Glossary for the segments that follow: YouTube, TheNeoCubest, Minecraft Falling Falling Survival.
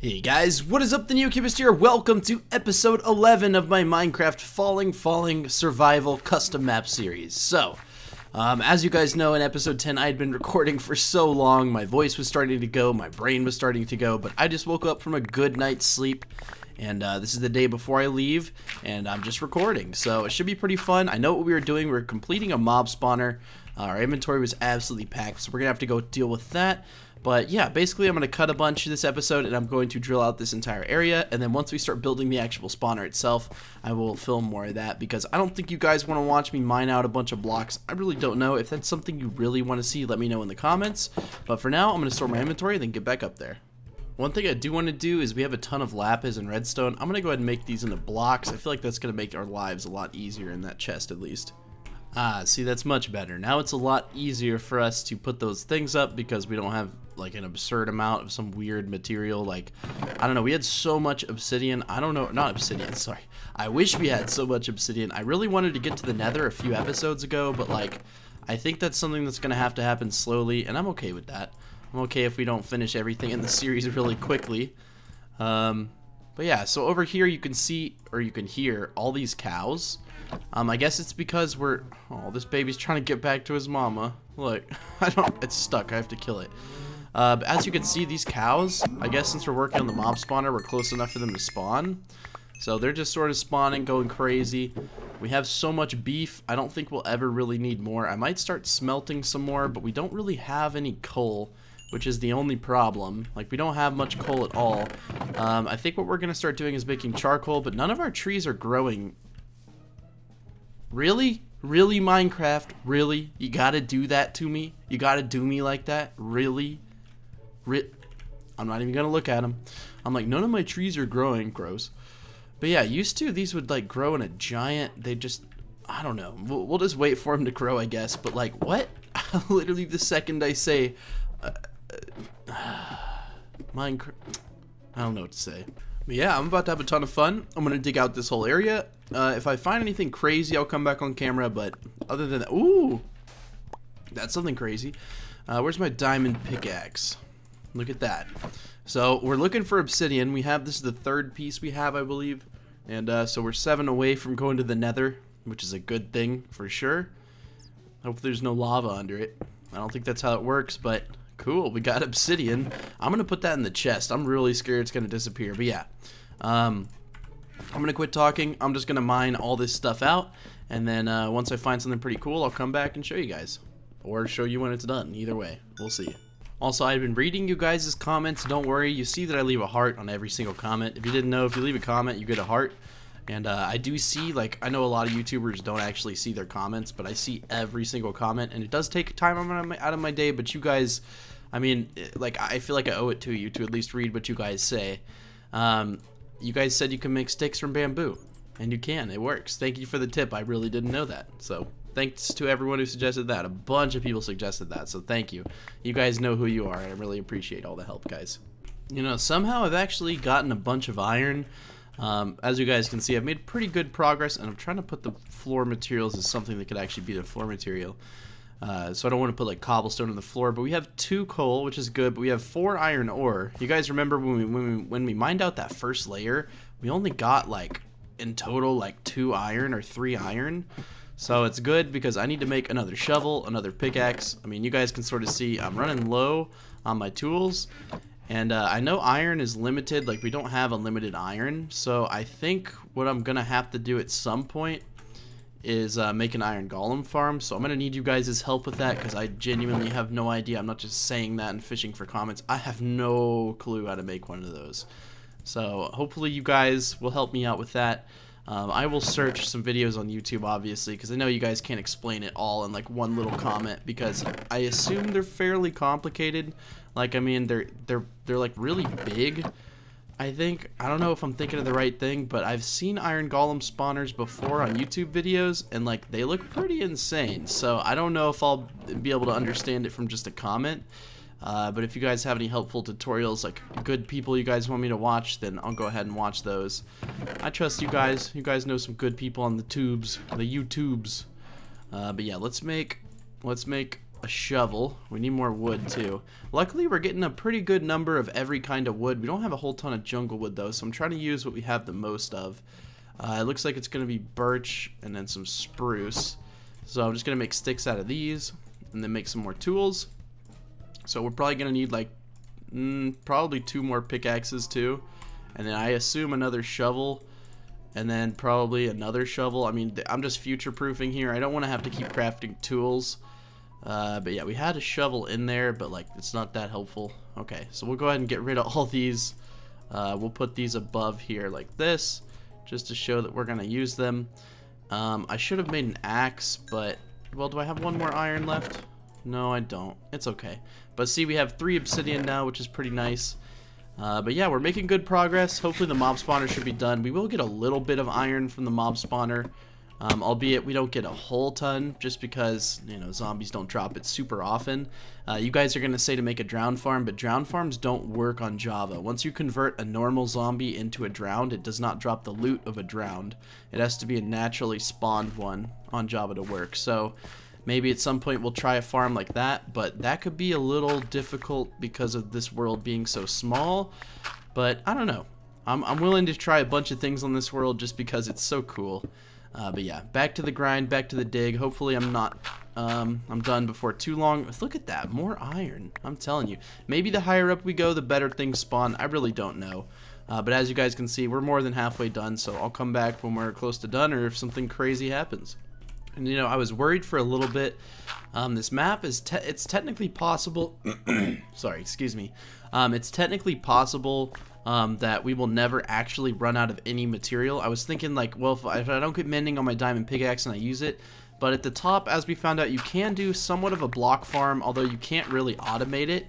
Hey guys, what is up? TheNeoCubest here. Welcome to episode 11 of my Minecraft Falling Falling Survival custom map series. So, as you guys know, in episode 10 I had been recording for so long, my voice was starting to go, my brain was starting to go, but I just woke up from a good night's sleep, and this is the day before I leave, and I'm just recording, so it should be pretty fun. I know what we were doing. We were completing a mob spawner. Our inventory was absolutely packed, so we're gonna have to go deal with that. But yeah, basically I'm going to cut a bunch of this episode and I'm going to drill out this entire area, and then once we start building the actual spawner itself, I will film more of that, because I don't think you guys want to watch me mine out a bunch of blocks. I really don't know. If that's something you really want to see, let me know in the comments. But for now, I'm going to store my inventory and then get back up there. One thing I do want to do is we have a ton of lapis and redstone. I'm going to go ahead and make these into blocks. I feel like that's going to make our lives a lot easier in that chest at least. Ah, see, that's much better. Now it's a lot easier for us to put those things up because we don't have like an absurd amount of some weird material. Like, I don't know, we had so much obsidian. I don't know, not obsidian, sorry. I wish we had so much obsidian. I really wanted to get to the nether a few episodes ago, but like, I think that's something that's gonna have to happen slowly, and I'm okay with that. I'm okay if we don't finish everything in the series really quickly. But yeah, so over here you can see, or you can hear, all these cows. I guess it's because we're... Oh, this baby's trying to get back to his mama. Look, I don't... It's stuck. I have to kill it. But as you can see, these cows, I guess since we're working on the mob spawner, we're close enough for them to spawn. So they're just sort of spawning, going crazy. We have so much beef, I don't think we'll ever really need more. I might start smelting some more, but we don't really have any coal, which is the only problem. Like, we don't have much coal at all. I think what we're going to start doing is making charcoal, but none of our trees are growing. Really? Really, Minecraft? Really? You gotta do that to me? You gotta do me like that? Really? I'm not even gonna look at them. I'm like, none of my trees are growing. Gross. But yeah, used to, these would like grow in a giant, they just, I don't know. We'll just wait for them to grow, I guess. But like, what? Literally the second I say, Minecraft, I don't know what to say. But yeah, I'm about to have a ton of fun. I'm gonna dig out this whole area. If I find anything crazy, I'll come back on camera, but other than that, ooh, that's something crazy. Where's my diamond pickaxe? Look at that. So we're looking for obsidian. We have, this is the third piece we have, I believe. And so we're 7 away from going to the nether, which is a good thing for sure. Hope there's no lava under it. I don't think that's how it works, but cool, we got obsidian. I'm gonna put that in the chest. I'm really scared it's gonna disappear, but yeah. I'm gonna quit talking. I'm just gonna mine all this stuff out, and then once I find something pretty cool, I'll come back and show you guys, or show you when it's done. Either way, we'll see. Also, I've been reading you guys' comments. Don't worry, you see that I leave a heart on every single comment. If you didn't know, if you leave a comment, you get a heart. And I do see, like, I know a lot of YouTubers don't actually see their comments, but I see every single comment, and it does take time out of my day, but you guys, I mean, like, I feel like I owe it to you to at least read what you guys say. You guys said you can make sticks from bamboo, and you can. It works. Thank you for the tip. I really didn't know that, so thanks to everyone who suggested that. A bunch of people suggested that, so thank you. You guys know who you are, and I really appreciate all the help, guys. You know, somehow I've actually gotten a bunch of iron. As you guys can see, I've made pretty good progress, and I'm trying to put the floor materials as something that could actually be the floor material. So I don't want to put like cobblestone on the floor, but we have 2 coal, which is good, but we have 4 iron ore. You guys remember when we mined out that first layer, we only got like in total like 2 iron or 3 iron. So it's good because I need to make another shovel, another pickaxe. I mean, you guys can sort of see I'm running low on my tools. And I know iron is limited, like we don't have unlimited iron, so I think what I'm gonna have to do at some point is make an iron golem farm. So I'm gonna need you guys' help with that, because I genuinely have no idea. I'm not just saying that and fishing for comments. I have no clue how to make one of those. So hopefully you guys will help me out with that. I will search some videos on YouTube, obviously, because I know you guys can't explain it all in like one little comment, because I assume they're fairly complicated. Like, I mean, they're like really big, I think. I don't know if I'm thinking of the right thing, but I've seen iron golem spawners before on YouTube videos, and like they look pretty insane. So I don't know if I'll be able to understand it from just a comment. But if you guys have any helpful tutorials, like good people you guys want me to watch, then I'll go ahead and watch those. I trust you guys. You guys know some good people on the YouTubes. But yeah, let's make a shovel. We need more wood too. Luckily we're getting a pretty good number of every kind of wood. We don't have a whole ton of jungle wood though, so I'm trying to use what we have the most of. It looks like it's going to be birch and then some spruce. So I'm just going to make sticks out of these and then make some more tools. So we're probably going to need like probably 2 more pickaxes too. And then I assume another shovel. And then probably another shovel. I mean, I'm just future-proofing here. I don't want to have to keep crafting tools. But yeah, we had a shovel in there, but like it's not that helpful. Okay, so we'll go ahead and get rid of all these. We'll put these above here like this, just to show that we're going to use them. I should have made an axe, but... well, do I have one more iron left? No, I don't. It's okay. But see, we have 3 obsidian now, which is pretty nice. But yeah, we're making good progress. Hopefully the mob spawner should be done. We will get a little bit of iron from the mob spawner, albeit we don't get a whole ton just because, you know, zombies don't drop it super often. You guys are going to say to make a drowned farm, but drowned farms don't work on Java. Once you convert a normal zombie into a drowned, it does not drop the loot of a drowned. It has to be a naturally spawned one on Java to work. So maybe at some point we'll try a farm like that, but that could be a little difficult because of this world being so small. But I don't know. I'm willing to try a bunch of things on this world just because it's so cool. But yeah, back to the grind, back to the dig. Hopefully I'm not I'm done before too long. Look at that, more iron. I'm telling you. Maybe the higher up we go, the better things spawn. I really don't know. But as you guys can see, we're more than halfway done, so I'll come back when we're close to done or if something crazy happens. And, you know, I was worried for a little bit. This map is it's technically possible. Sorry, excuse me. It's technically possible that we will never actually run out of any material. I was thinking like, well, if I don't get mending on my diamond pickaxe and I use it. But at the top, as we found out, you can do somewhat of a block farm, although you can't really automate it.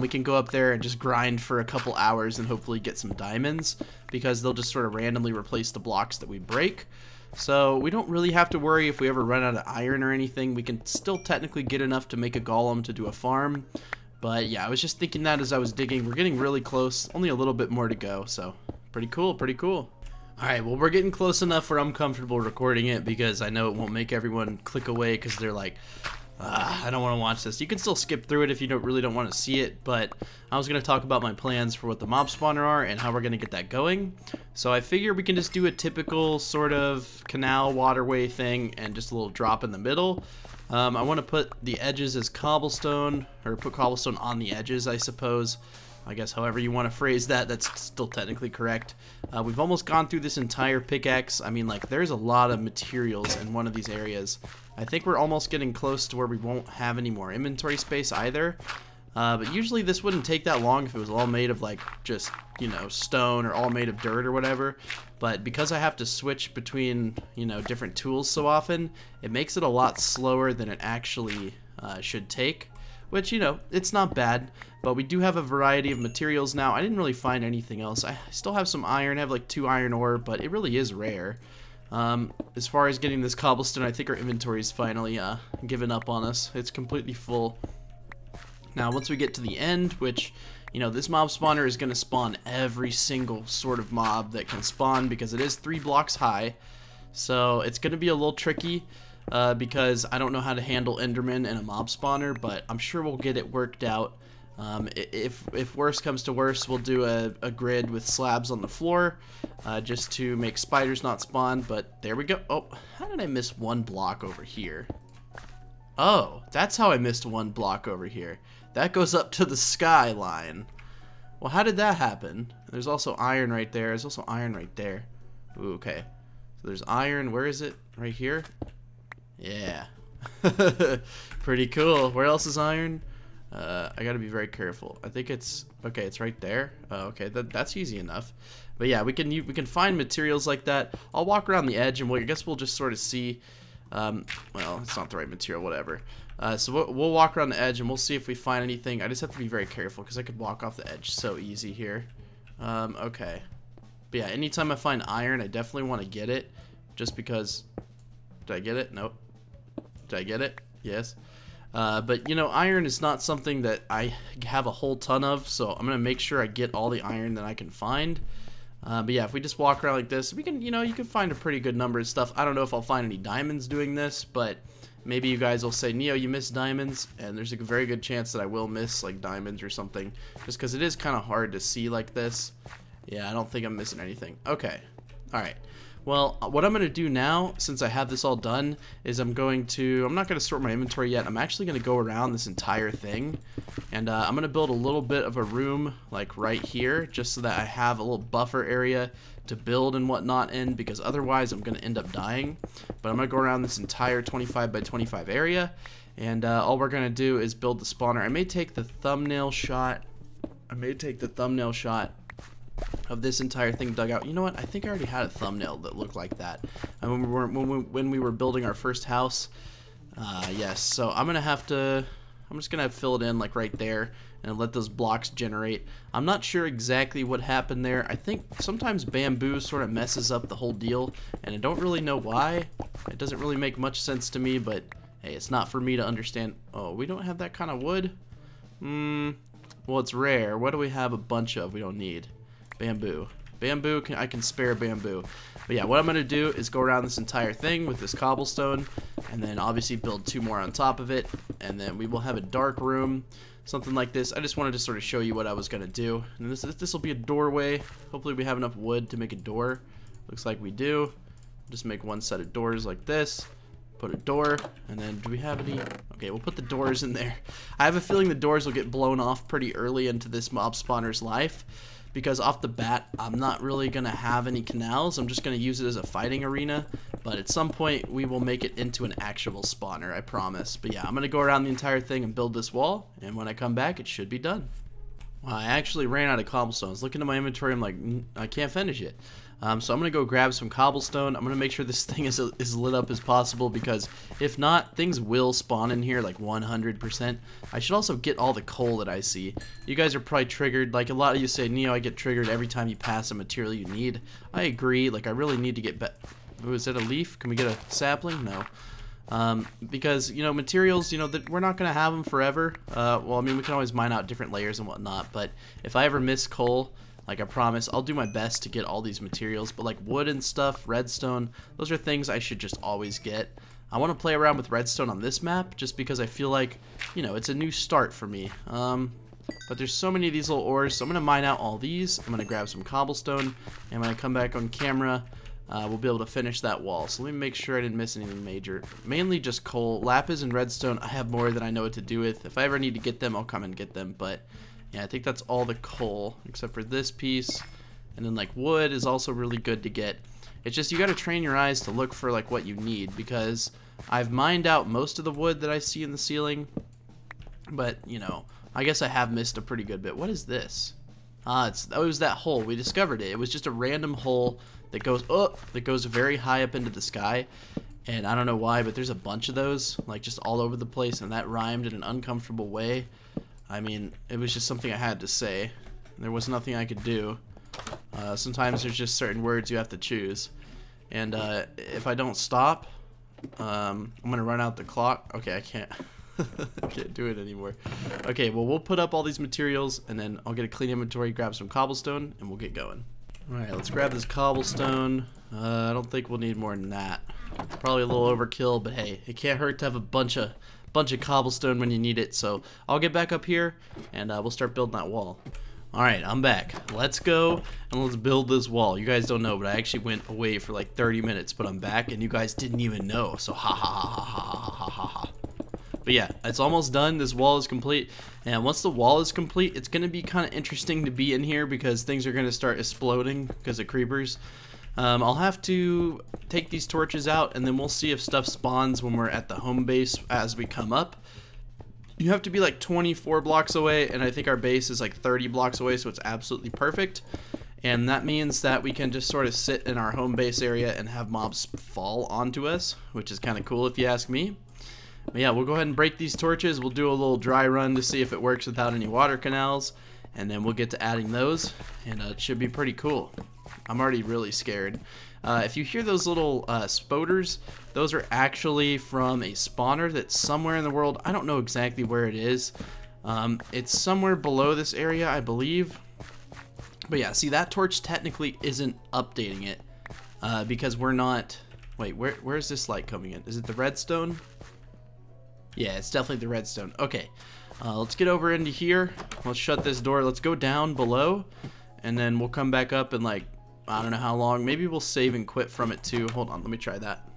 We can go up there and just grind for a couple hours and hopefully get some diamonds because they'll just sort of randomly replace the blocks that we break. So we don't really have to worry if we ever run out of iron or anything. We can still technically get enough to make a golem to do a farm. But yeah, I was just thinking that as I was digging. We're getting really close. Only a little bit more to go. So pretty cool, pretty cool. Alright, well we're getting close enough where I'm comfortable recording it because I know it won't make everyone click away because they're like, I don't want to watch this. You can still skip through it if you really don't want to see it, but I was going to talk about my plans for what the mob spawner are and how we're going to get that going. So I figure we can just do a typical sort of canal waterway thing and just a little drop in the middle. I want to put the edges as cobblestone, or put cobblestone on the edges, I suppose. I guess however you want to phrase that, that's still technically correct. We've almost gone through this entire pickaxe. I mean, like, there's a lot of materials in one of these areas. I think we're almost getting close to where we won't have any more inventory space either. But usually this wouldn't take that long if it was all made of, like, just, you know, stone or all made of dirt or whatever. But because I have to switch between, you know, different tools so often, it makes it a lot slower than it actually should take. Which, you know, it's not bad, but we do have a variety of materials now. I didn't really find anything else. I still have some iron. I have like 2 iron ore, but it really is rare. As far as getting this cobblestone, I think our inventory is finally given up on us. It's completely full. Now, once we get to the end, which, you know, this mob spawner is going to spawn every single sort of mob that can spawn because it is 3 blocks high. So it's going to be a little tricky. Because I don't know how to handle Enderman and a mob spawner, but I'm sure we'll get it worked out. If worse comes to worse, we'll do a grid with slabs on the floor just to make spiders not spawn, but there we go. Oh, how did I miss 1 block over here? Oh, that's how I missed 1 block over here. That goes up to the skyline. Well, how did that happen? There's also iron right there. There's also iron right there. Ooh, okay. So there's iron. Where is it? Right here? Yeah. Pretty cool. Where else is iron? I gotta be very careful. I think it's okay, it's right there. Oh, okay, that's easy enough. But yeah, we can find materials like that. I'll walk around the edge and I guess we'll just sort of see well, it's not the right material, whatever. So we'll walk around the edge and we'll see if we find anything. I just have to be very careful because I could walk off the edge so easy here. Okay. But yeah, anytime I find iron, I definitely want to get it just because. Did I get it? Nope. Did I get it? Yes. But, you know, iron is not something that I have a whole ton of, so I'm going to make sure I get all the iron that I can find. But yeah, if we just walk around like this, we can, you know, you can find a pretty good number of stuff. I don't know if I'll find any diamonds doing this, but Maybe you guys will say, Neo, you missed diamonds, and there's a very good chance that I will miss like diamonds or something, just because it is kind of hard to see like this. Yeah, I don't think I'm missing anything. Okay, all right. Well, what I'm going to do now, since I have this all done, is I'm not going to sort my inventory yet. I'm actually going to go around this entire thing, and I'm going to build a little bit of a room, like right here, just so that I have a little buffer area to build and whatnot in, because otherwise I'm going to end up dying. But I'm going to go around this entire 25 by 25 area, and all we're going to do is build the spawner. I may take the thumbnail shot of this entire thing dug out. You know what? I think I already had a thumbnail that looked like that. And when we were building our first house, yes. So I'm just gonna fill it in like right there and let those blocks generate. I'm not sure exactly what happened there. I think sometimes bamboo sort of messes up the whole deal, and I don't really know why. It doesn't really make much sense to me, but hey, it's not for me to understand. Oh, we don't have that kind of wood. Well, it's rare. What do we have a bunch of? We don't need. Bamboo. I can spare bamboo. But yeah, what I'm going to do is go around this entire thing with this cobblestone, and then obviously build two more on top of it, and then we will have a dark room, something like this. I just wanted to sort of show you what I was going to do. And this will be a doorway. Hopefully we have enough wood to make a door. Looks like we do. Just make one set of doors like this. Put a door, and then do we have any? Okay, we'll put the doors in there. I have a feeling the doors will get blown off pretty early into this mob spawner's life, because off the bat, I'm not really going to have any canals. I'm just going to use it as a fighting arena, but at some point, we will make it into an actual spawner, I promise. But yeah, I'm going to go around the entire thing and build this wall, and when I come back, it should be done. Well, I actually ran out of cobblestones. Looking at my inventory, I'm like, I can't finish it. So I'm going to go grab some cobblestone. I'm going to make sure this thing is as lit up as possible, because if not, things will spawn in here like 100%. I should also get all the coal that I see. You guys are probably triggered. Like a lot of you say, Neo, I get triggered every time you pass a material you need. I agree. Like I really need to get better. Oh, is that a leaf? Can we get a sapling? No. Because, you know, materials, you know, that we're not going to have them forever. Well, I mean, we can always mine out different layers and whatnot, but if I ever miss coal, like I promise, I'll do my best to get all these materials, but like wood and stuff, redstone, those are things I should just always get. I want to play around with redstone on this map just because I feel like, you know, it's a new start for me. But there's so many of these little ores, so I'm going to mine out all these. I'm going to grab some cobblestone, and when I come back on camera, we'll be able to finish that wall. So let me make sure I didn't miss anything major. Mainly just coal. Lapis and redstone, I have more than I know what to do with. If I ever need to get them, I'll come and get them. But yeah, I think that's all the coal, except for this piece. And then like wood is also really good to get. It's just you got to train your eyes to look for like what you need, because I've mined out most of the wood that I see in the ceiling. But, you know, I guess I have missed a pretty good bit. What is this? It was that hole. We discovered it. It was just a random hole that goes up, that goes very high up into the sky, and I don't know why, but there's a bunch of those, like just all over the place, and that rhymed in an uncomfortable way. I mean, it was just something I had to say. There was nothing I could do. Sometimes there's just certain words you have to choose, and if I don't stop, I'm gonna run out the clock. Okay, I can't. I can't do it anymore. Okay, well, we'll put up all these materials, and then I'll get a clean inventory, grab some cobblestone, and we'll get going. Alright, let's grab this cobblestone. I don't think we'll need more than that. Probably a little overkill, but hey, it can't hurt to have a bunch of cobblestone when you need it. So I'll get back up here, and we'll start building that wall. Alright, I'm back. Let's go, and let's build this wall. You guys don't know, but I actually went away for like 30 minutes, but I'm back, and you guys didn't even know. So ha ha ha ha ha ha ha. But yeah, it's almost done. This wall is complete. And once the wall is complete, it's going to be kind of interesting to be in here, because things are going to start exploding because of creepers. I'll have to take these torches out, and then we'll see if stuff spawns when we're at the home base as we come up. You have to be like 24 blocks away, and I think our base is like 30 blocks away, so it's absolutely perfect. And that means that we can just sort of sit in our home base area and have mobs fall onto us, which is kind of cool if you ask me. But yeah, we'll go ahead and break these torches. We'll do a little dry run to see if it works without any water canals, and then we'll get to adding those, and it should be pretty cool. I'm already really scared. If you hear those little spoters, those are actually from a spawner that's somewhere in the world. I don't know exactly where it is. It's somewhere below this area, I believe. But yeah, see, that torch technically isn't updating it because we're not... Wait, where is this light coming in? Is it the redstone? Yeah, it's definitely the redstone. Okay, let's get over into here. Let's shut this door. Let's go down below, and then we'll come back up and, like, I don't know how long. Maybe we'll save and quit from it too. Hold on, let me try that.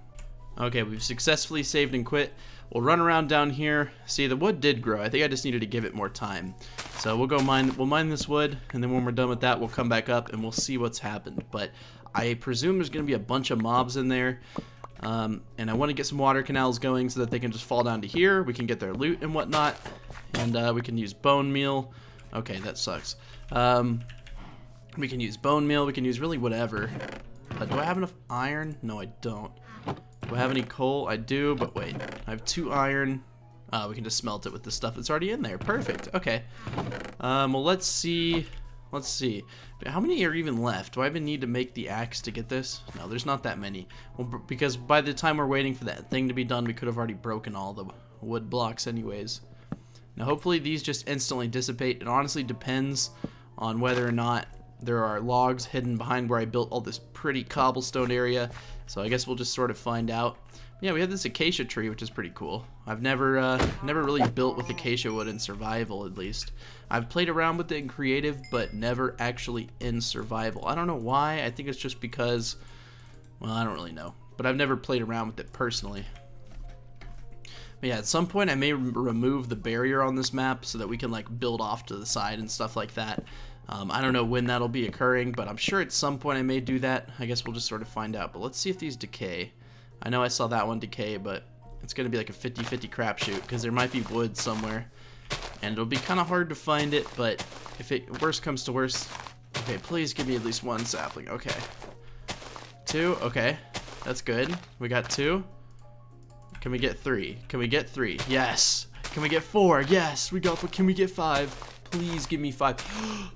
Okay, we've successfully saved and quit. We'll run around down here. See, the wood did grow. I think I just needed to give it more time. So we'll go mine. We'll mine this wood, and then when we're done with that, we'll come back up and we'll see what's happened. But I presume there's gonna be a bunch of mobs in there, and I want to get some water canals going so that they can just fall down to here. We can get their loot and whatnot, and we can use bone meal. Okay, that sucks. We can use bone meal. We can use really whatever. Do I have enough iron? No, I don't. Do I have any coal? I do, but wait. I have 2 iron. We can just smelt it with the stuff that's already in there. Perfect. Okay. Well, let's see. Let's see. How many are even left? Do I even need to make the axe to get this? No, there's not that many. Well, because by the time we're waiting for that thing to be done, we could have already broken all the wood blocks anyways. Now, hopefully these just instantly dissipate. It honestly depends on whether or not there are logs hidden behind where I built all this pretty cobblestone area, so I guess we'll just sort of find out. Yeah, we have this acacia tree, which is pretty cool. I've never really built with acacia wood in survival, at least. I've played around with it in creative, but never actually in survival. I don't know why. I think it's just because, well, I don't really know. But I've never played around with it personally. But yeah, at some point I may remove the barrier on this map so that we can, like, build off to the side and stuff like that. I don't know when that'll be occurring, but I'm sure at some point I may do that. I guess we'll just sort of find out. But let's see if these decay. I know I saw that one decay, but it's going to be like a 50-50 crapshoot because there might be wood somewhere. And it'll be kind of hard to find it, but if it worse comes to worse... Okay, please give me at least one sapling. Okay. 2. Okay. That's good. We got 2. Can we get 3? Can we get 3? Yes. Can we get 4? Yes. We got 4. Can we get 5? Please give me 5.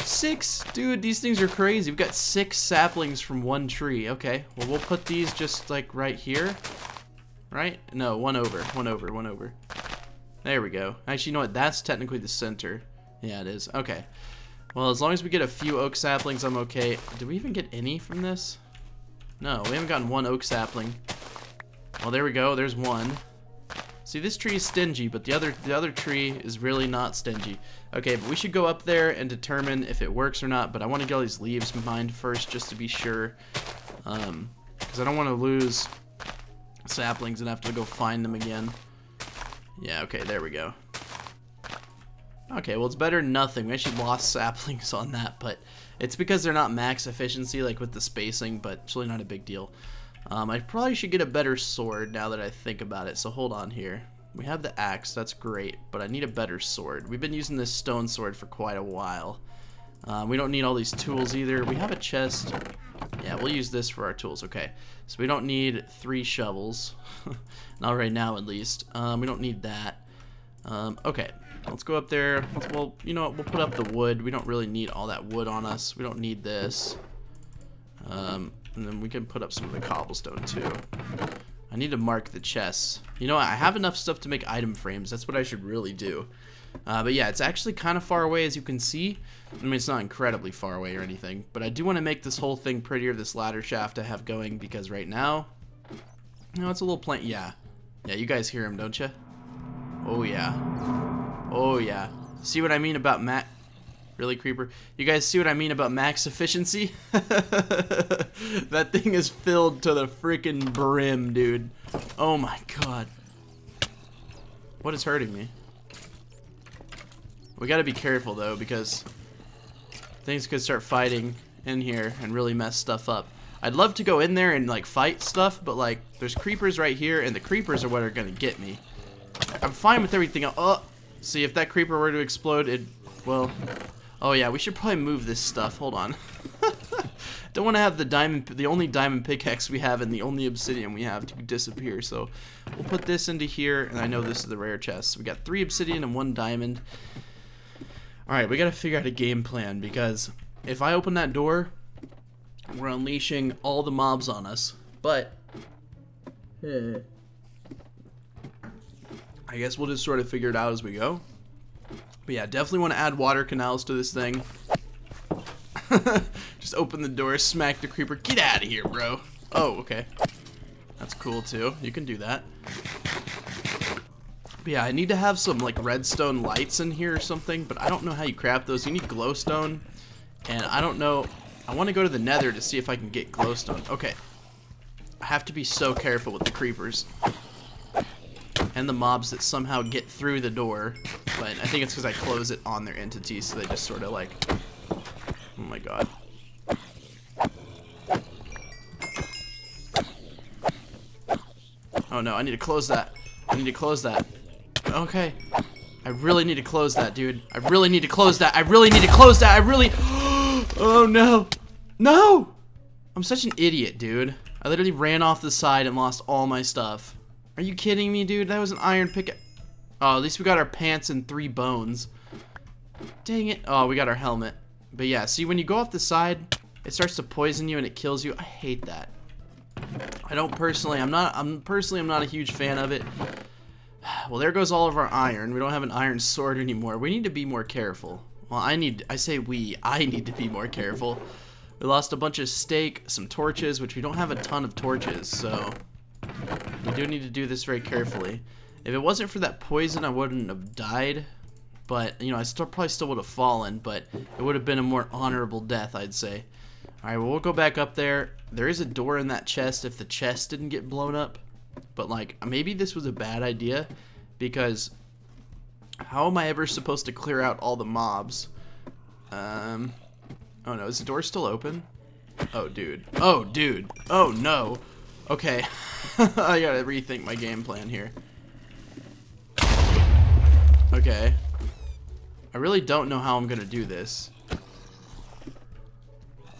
6, dude, these things are crazy. We've got 6 saplings from one tree. Okay, well, we'll put these just like right here, right? No, one over. There we go. Actually, you know what? That's technically the center. Yeah, it is. Okay. Well, as long as we get a few oak saplings, I'm okay. Did we even get any from this? No, we haven't gotten one oak sapling. Well, there we go. There's one. See, this tree is stingy, but the other tree is really not stingy. Okay, but we should go up there and determine if it works or not, but I want to get all these leaves mined first just to be sure, because I don't want to lose saplings and have to go find them again. Yeah, okay, there we go. Okay, well, it's better than nothing. We actually lost saplings on that, but it's because they're not max efficiency, like with the spacing, but it's really not a big deal. I probably should get a better sword now that I think about it, so hold on here. We have the axe, that's great, but I need a better sword. We've been using this stone sword for quite a while. We don't need all these tools either. We have a chest. Yeah, we'll use this for our tools, okay. So we don't need 3 shovels. Not right now, at least. We don't need that. Okay, let's go up there. Well, you know what, we'll put up the wood. We don't really need all that wood on us. We don't need this. And then we can put up some of the cobblestone too. I need to mark the chests. You know, I have enough stuff to make item frames. That's what I should really do. But yeah, it's actually kind of far away, as you can see. I mean, it's not incredibly far away or anything, but I do want to make this whole thing prettier, this ladder shaft I have going, because right now, you know, it's a little plain. Yeah. Yeah, you guys hear him, don't you? Oh yeah. Oh yeah. See what I mean about Matt? Really, creeper? You guys see what I mean about max efficiency? That thing is filled to the freaking brim, dude. Oh my god. What is hurting me? We gotta be careful, though, because things could start fighting in here and really mess stuff up. I'd love to go in there and, like, fight stuff, but, like, there's creepers right here, and the creepers are what are gonna get me. I'm fine with everything else. Oh, see, if that creeper were to explode, it'd... Well... Oh yeah, we should probably move this stuff. Hold on. Don't want to have the only diamond pickaxe we have and the only obsidian we have to disappear. So we'll put this into here, and I know this is the rare chest. So we got 3 obsidian and 1 diamond. All right, we got to figure out a game plan, because if I open that door, we're unleashing all the mobs on us. But I guess we'll just sort of figure it out as we go. But yeah, definitely want to add water canals to this thing. Just open the door, smack the creeper. Get out of here, bro. Oh, okay. That's cool, too. You can do that. But yeah, I need to have some like redstone lights in here or something, but I don't know how you craft those. You need glowstone, and I don't know. I want to go to the nether to see if I can get glowstone. Okay. I have to be so careful with the creepers and the mobs that somehow get through the door, but I think it's because I close it on their entity, so they just sort of like, oh my god. Oh no, I need to close that. I need to close that. Okay. I really need to close that, dude. I really need to close that. I really need to close that. I really... Oh no. No! I'm such an idiot, dude. I literally ran off the side and lost all my stuff. Are you kidding me, dude? That was an iron picket. Oh, at least we got our pants and 3 bones. Dang it. Oh, we got our helmet. But yeah, see, when you go off the side, it starts to poison you and it kills you. I hate that. I don't personally, I'm not a huge fan of it. Well, there goes all of our iron. We don't have an iron sword anymore. We need to be more careful. Well, I need to be more careful. We lost a bunch of steak, some torches, which we don't have a ton of torches, so we do need to do this very carefully. If it wasn't for that poison, I wouldn't have died, but, you know, I probably still would have fallen, but it would have been a more honorable death, I'd say. Alright, well, we'll go back up there. There is a door in that chest if the chest didn't get blown up, but, like, maybe this was a bad idea, because how am I ever supposed to clear out all the mobs? Oh no, is the door still open? Oh dude. Oh dude. Oh no. Okay. I gotta rethink my game plan here. Okay. I really don't know how I'm gonna do this.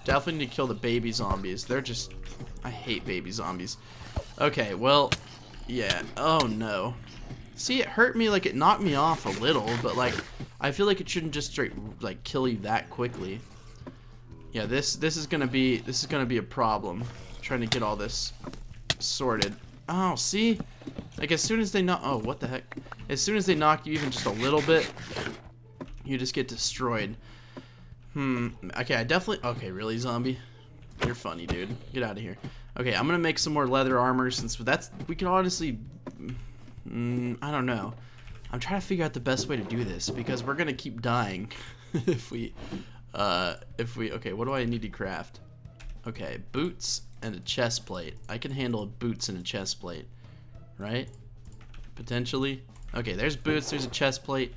Definitely need to kill the baby zombies. They're just... I hate baby zombies. Okay, well... Yeah. Oh no. See, it hurt me, like it knocked me off a little, but like... I feel like it shouldn't just straight, like, kill you that quickly. Yeah, this is gonna be a problem. I'm trying to get all this sorted. Oh, see, like as soon as they knock, oh what the heck? As soon as they knock you even just a little bit, you just get destroyed. Okay, I definitely. Okay, really, zombie? You're funny, dude. Get out of here. Okay, I'm gonna make some more leather armor since that's. We can honestly. I don't know. I'm trying to figure out the best way to do this because we're gonna keep dying if we. Okay, what do I need to craft? Okay, boots and a chest plate. I can handle boots and a chest plate, right? Potentially. Okay, there's boots, there's a chest plate.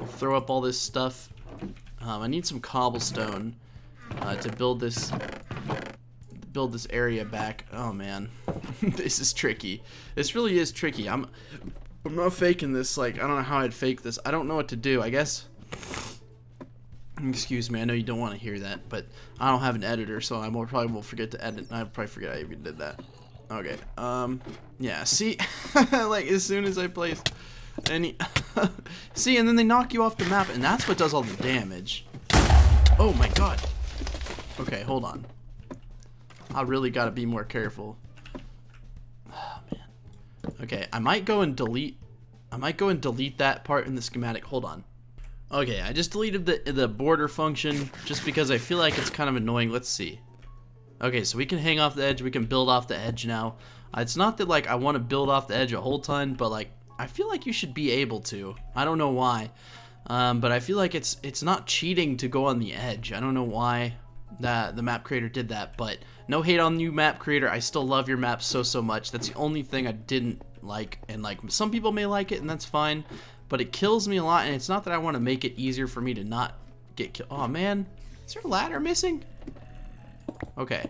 I'll throw up all this stuff. I need some cobblestone to build this area back. Oh man, this is tricky. This really is tricky. I'm not faking this. Like, I don't know how I'd fake this. I don't know what to do. I guess. Excuse me, I know you don't want to hear that, but I don't have an editor, so I probably will forget to edit. I probably forget I even did that. Okay, yeah, see, like, as soon as I place any, see, and then they knock you off the map, and that's what does all the damage. Oh my god. Okay, hold on. I really gotta be more careful. Oh, man. Okay, I might go and delete that part in the schematic. Hold on. Okay, I just deleted the border function just because I feel like it's kind of annoying. Let's see. Okay, so we can hang off the edge. We can build off the edge now. It's not that, like, I want to build off the edge a whole ton, but, like, I feel like you should be able to. I don't know why, but I feel like it's not cheating to go on the edge. I don't know why the map creator did that, but no hate on you, map creator. I still love your map so much. That's the only thing I didn't like, and, like, some people may like it, and that's fine. But it kills me a lot, and it's not that I want to make it easier for me to not get killed. Oh man, is there a ladder missing? Okay,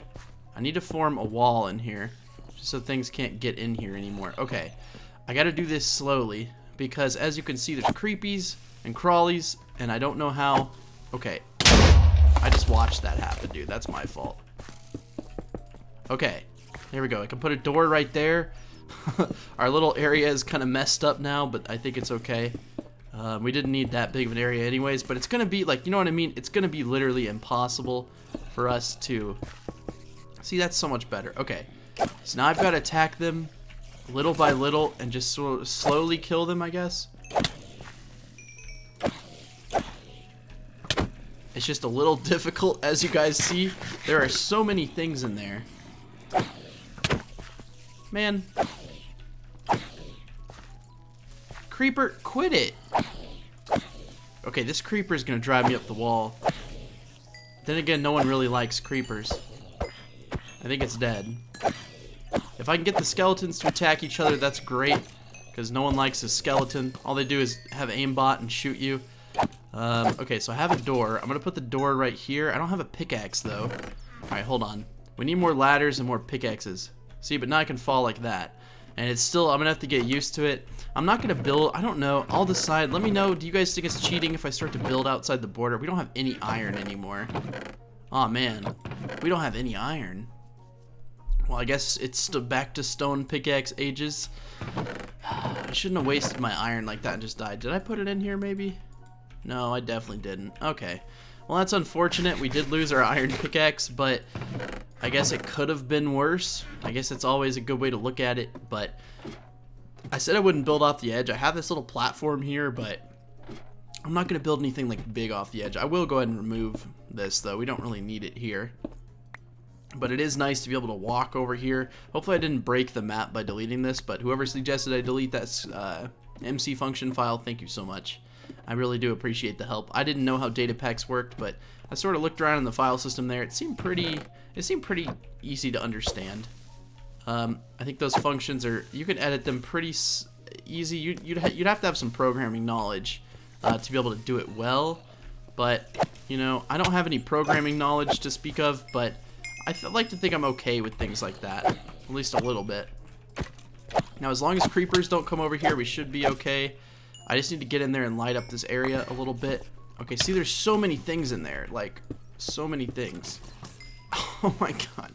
I need to form a wall in here, just so things can't get in here anymore. Okay, I gotta do this slowly, because as you can see, there's creepies and crawlies, and I don't know how. Okay, I just watched that happen, dude, that's my fault. Okay, there we go, I can put a door right there. Our little area is kind of messed up now, but I think it's okay. We didn't need that big of an area anyways, but it's gonna be like, you know what I mean? It's gonna be literally impossible for us to... See, that's so much better. Okay, so now I've got to attack them little by little and just sort of slowly kill them, I guess. It's just a little difficult, as you guys see. There are so many things in there. Man. Creeper, quit it. Okay, this creeper is going to drive me up the wall. Then again, no one really likes creepers. I think it's dead. If I can get the skeletons to attack each other, that's great, because no one likes a skeleton. All they do is have aimbot and shoot you. Okay, so I have a door. I'm going to put the door right here. I don't have a pickaxe, though. Alright, hold on. We need more ladders and more pickaxes. See, but now I can fall like that. And it's still, I'm going to have to get used to it. I'm not going to build, I don't know, I'll decide. Let me know, do you guys think it's cheating if I start to build outside the border? We don't have any iron anymore. Aw, man. We don't have any iron. Well, I guess it's back to stone pickaxe ages. I shouldn't have wasted my iron like that and just died. Did I put it in here, maybe? No, I definitely didn't. Okay. Well, that's unfortunate. We did lose our iron pickaxe, but I guess it could have been worse. I guess it's always a good way to look at it, but I said I wouldn't build off the edge. I have this little platform here, but I'm not going to build anything like big off the edge. I will go ahead and remove this, though. We don't really need it here. But it is nice to be able to walk over here. Hopefully I didn't break the map by deleting this, but whoever suggested I delete that MC function file, thank you so much. I really do appreciate the help. I didn't know how data packs worked, but I sort of looked around in the file system there. It seemed pretty easy to understand. I think those functions are, you can edit them pretty easy. You'd have to have some programming knowledge to be able to do it well, but you know, I don't have any programming knowledge to speak of, but I like to think I'm okay with things like that, at least a little bit. Now, as long as creepers don't come over here, we should be okay. I just need to get in there and light up this area a little bit. Okay, see, there's so many things in there. Like, so many things. Oh my god.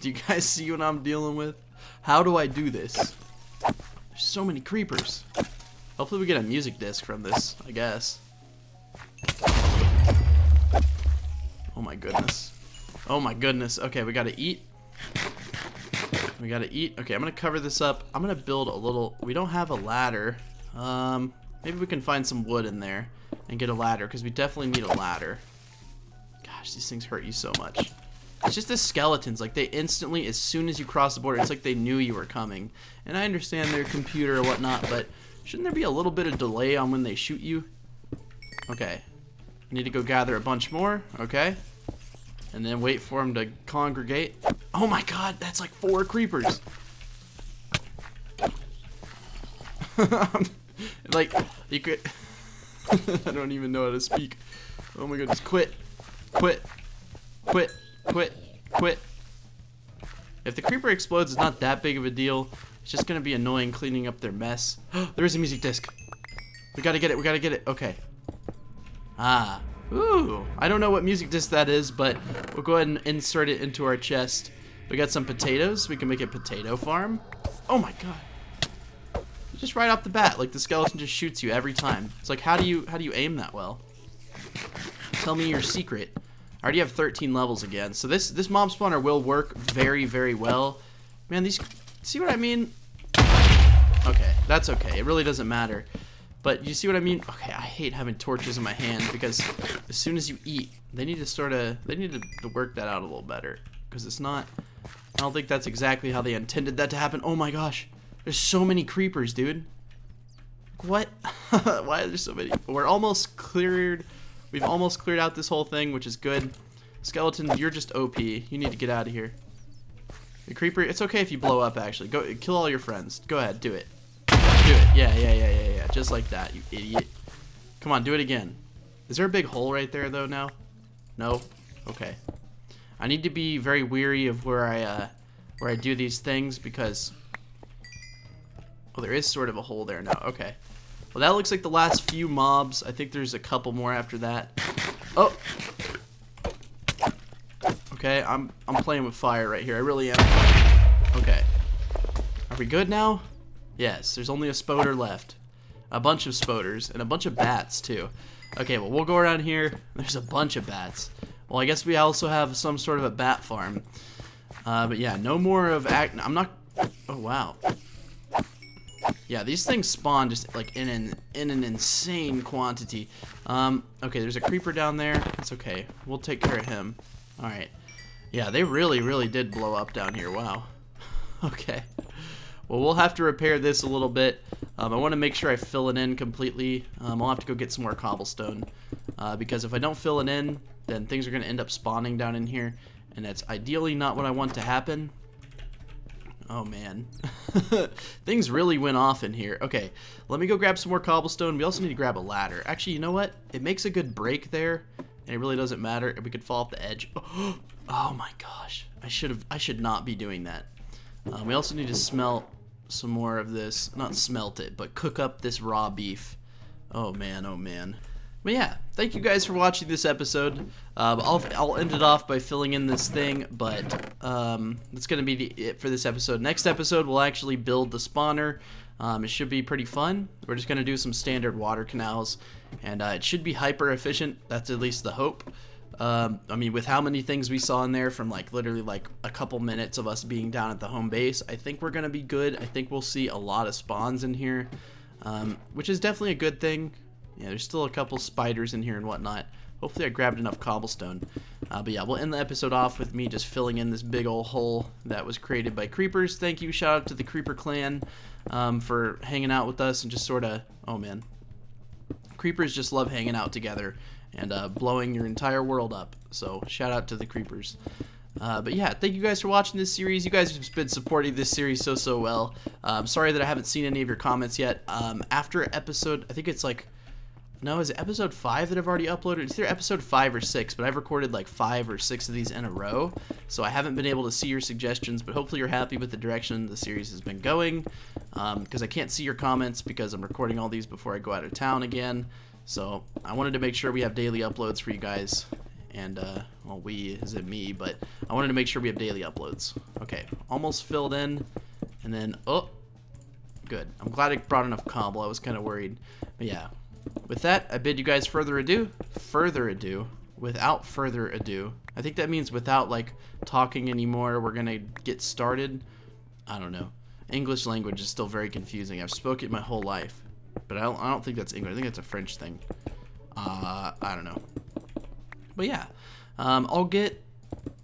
Do you guys see what I'm dealing with? How do I do this? There's so many creepers. Hopefully we get a music disc from this, I guess. Oh my goodness. Oh my goodness. Okay, we gotta eat. We gotta eat. Okay, I'm gonna cover this up. I'm gonna build a little... We don't have a ladder. Maybe we can find some wood in there and get a ladder, because we definitely need a ladder. Gosh, these things hurt you so much. It's just the skeletons, like they instantly, as soon as you cross the border, it's like they knew you were coming. And I understand their computer or whatnot, but shouldn't there be a little bit of delay on when they shoot you? Okay. I need to go gather a bunch more, okay. And then wait for them to congregate. Oh my god, that's like 4 creepers. Like, you could... I don't even know how to speak. Oh my goodness, quit. Quit. Quit. Quit. Quit. If the creeper explodes, it's not that big of a deal. It's just gonna be annoying cleaning up their mess. There is a music disc. We gotta get it, we gotta get it. Okay. Ah. Ooh. I don't know what music disc that is, but we'll go ahead and insert it into our chest. We got some potatoes. We can make a potato farm. Oh my god. Just right off the bat, like the skeleton just shoots you every time. It's like, how do you aim that well? Tell me your secret. I already have 13 levels again, so this mob spawner will work very, very well. Man, these, see what I mean? Okay, that's okay. It really doesn't matter. But you see what I mean? Okay, I hate having torches in my hand, because as soon as you eat, they need to sort of, they need to work that out a little better, because it's not. I don't think that's exactly how they intended that to happen. Oh my gosh. There's so many creepers, dude. What? Why are there so many? We're almost cleared. We've almost cleared out this whole thing, which is good. Skeleton, you're just OP. You need to get out of here. The creeper, it's okay if you blow up, actually. Go kill all your friends. Go ahead, do it. Do it. Yeah. Just like that, you idiot. Come on, do it again. Is there a big hole right there, though, now? No? Okay. I need to be very wary of where I do these things, because... Well, there is sort of a hole there now. Okay. Well, that looks like the last few mobs. I think there's a couple more after that. Oh! Okay, I'm playing with fire right here. I really am. Okay. Are we good now? Yes, there's only a spoder left. A bunch of spoders. And a bunch of bats, too. Okay, well, we'll go around here. There's a bunch of bats. Well, I guess we also have some sort of a bat farm. But yeah, no more of... I'm not... Oh, wow. Yeah, these things spawn just like in an insane quantity. Okay, there's a creeper down there. It's okay. We'll take care of him. All right. Yeah, they really did blow up down here. Wow. Okay. Well, we'll have to repair this a little bit. I want to make sure I fill it in completely. I'll have to go get some more cobblestone because if I don't fill it in, then things are going to end up spawning down in here, and that's ideally not what I want to happen. Oh man, things really went off in here. Okay, let me go grab some more cobblestone. We also need to grab a ladder. Actually, you know what? It makes a good break there, and it really doesn't matter. We could fall off the edge. Oh my gosh, I should not be doing that. We also need to smelt some more of this. Not smelt it, but cook up this raw beef. Oh man, oh man. But yeah, thank you guys for watching this episode. I'll end it off by filling in this thing, but that's going to be it for this episode. Next episode, we'll actually build the spawner. It should be pretty fun. We're just going to do some standard water canals, and it should be hyper efficient. That's at least the hope. I mean, with how many things we saw in there from like literally like a couple minutes of us being down at the home base, I think we're going to be good. I think we'll see a lot of spawns in here, which is definitely a good thing. Yeah, there's still a couple spiders in here and whatnot. Hopefully I grabbed enough cobblestone. But yeah, we'll end the episode off with me just filling in this big old hole that was created by creepers. Thank you, shout out to the Creeper Clan for hanging out with us and just sort of, oh man. Creepers just love hanging out together and blowing your entire world up. So shout out to the creepers. But yeah, thank you guys for watching this series. You guys have been supporting this series so well. I'm sorry that I haven't seen any of your comments yet. After episode, I think it's like, no, is it episode 5 that I've already uploaded? It's either episode 5 or 6, but I've recorded like 5 or 6 of these in a row, so I haven't been able to see your suggestions, but hopefully you're happy with the direction the series has been going, because I can't see your comments because I'm recording all these before I go out of town again, so I wanted to make sure we have daily uploads for you guys, and, well, we is it me, but I wanted to make sure we have daily uploads. Okay, almost filled in, and then, oh, good. I'm glad I brought enough cobble. I was kind of worried, but yeah. With that, I bid you guys further ado, without further ado. I think that means without, like, talking anymore, we're gonna get started. I don't know. English language is still very confusing. I've spoken it my whole life, but I don't think that's English. I think that's a French thing. I don't know. But yeah, I'll get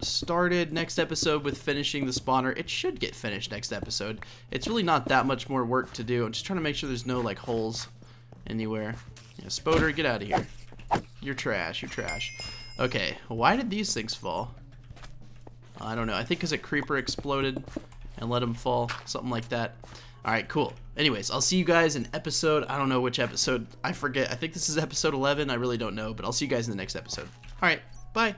started next episode with finishing the spawner. It should get finished next episode. It's really not that much more work to do. I'm just trying to make sure there's no, like, holes anywhere. Yeah, Spoder, get out of here. You're trash, you're trash. Okay, why did these things fall? I don't know. I think because a creeper exploded and let them fall. Something like that. Alright, cool. Anyways, I'll see you guys in episode, I don't know which episode. I forget. I think this is episode 11. I really don't know, but I'll see you guys in the next episode. Alright, bye.